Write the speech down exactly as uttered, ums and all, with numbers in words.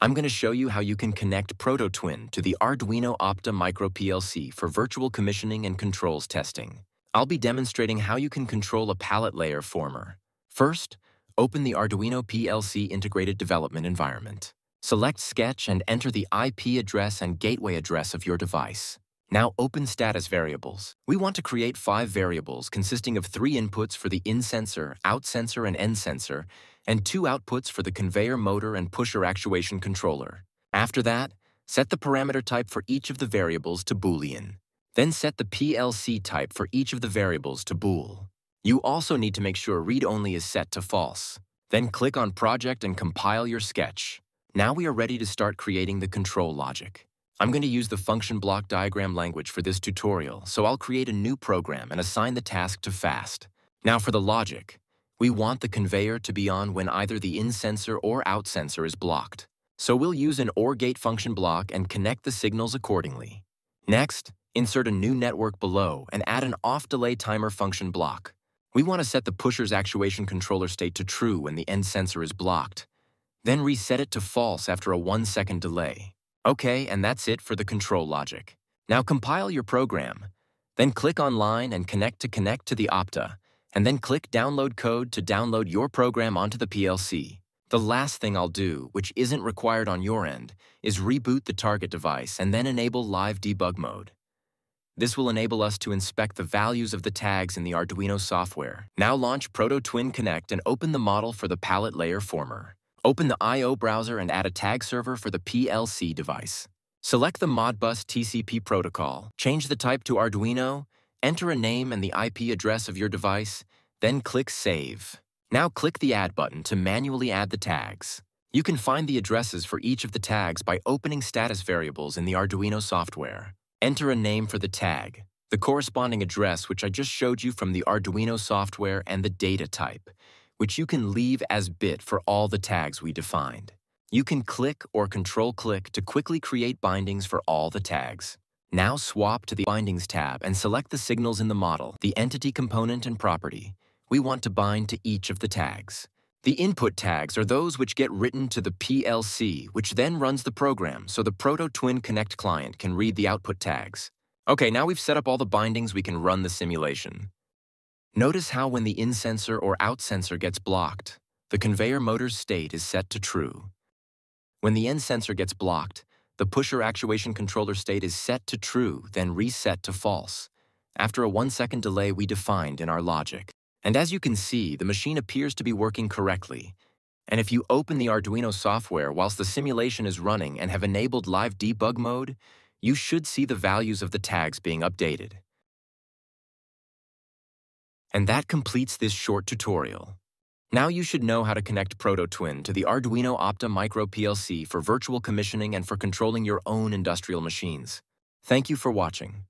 I'm going to show you how you can connect ProtoTwin to the Arduino Opta Micro P L C for virtual commissioning and controls testing. I'll be demonstrating how you can control a pallet layer former. First, open the Arduino P L C Integrated Development Environment. Select Sketch and enter the I P address and gateway address of your device. Now open status variables. We want to create five variables consisting of three inputs for the in sensor, out sensor, and end sensor, and two outputs for the conveyor motor and pusher actuation controller. After that, set the parameter type for each of the variables to Boolean. Then set the P L C type for each of the variables to bool. You also need to make sure read-only is set to false. Then click on Project and compile your sketch. Now we are ready to start creating the control logic. I'm going to use the function block diagram language for this tutorial, so I'll create a new program and assign the task to fast. Now for the logic. We want the conveyor to be on when either the in sensor or out sensor is blocked. So we'll use an OR gate function block and connect the signals accordingly. Next, insert a new network below and add an off delay timer function block. We want to set the pusher's actuation controller state to true when the end sensor is blocked. Then reset it to false after a one second delay. Okay, and that's it for the control logic. Now compile your program. Then click online and connect to connect to the Opta. And then click Download Code to download your program onto the P L C. The last thing I'll do, which isn't required on your end, is reboot the target device and then enable Live Debug Mode. This will enable us to inspect the values of the tags in the Arduino software. Now launch ProtoTwin Connect and open the model for the pallet layer former. Open the I O browser and add a tag server for the P L C device. Select the Modbus T C P protocol, change the type to Arduino, enter a name and the I P address of your device, then click Save. Now click the Add button to manually add the tags. You can find the addresses for each of the tags by opening status variables in the Arduino software. Enter a name for the tag, the corresponding address which I just showed you from the Arduino software, and the data type, which you can leave as bit for all the tags we defined. You can click or control-click to quickly create bindings for all the tags. Now swap to the Bindings tab and select the signals in the model, the entity component and property. We want to bind to each of the tags. The input tags are those which get written to the P L C, which then runs the program so the ProtoTwin Connect client can read the output tags. Okay, now we've set up all the bindings, we can run the simulation. Notice how when the in sensor or out sensor gets blocked, the conveyor motor's state is set to true. When the end sensor gets blocked, the pusher actuation controller state is set to true, then reset to false, after a one second delay we defined in our logic. And as you can see, the machine appears to be working correctly. And if you open the Arduino software whilst the simulation is running and have enabled live debug mode, you should see the values of the tags being updated. And that completes this short tutorial. Now you should know how to connect ProtoTwin to the Arduino Opta Micro P L C for virtual commissioning and for controlling your own industrial machines. Thank you for watching.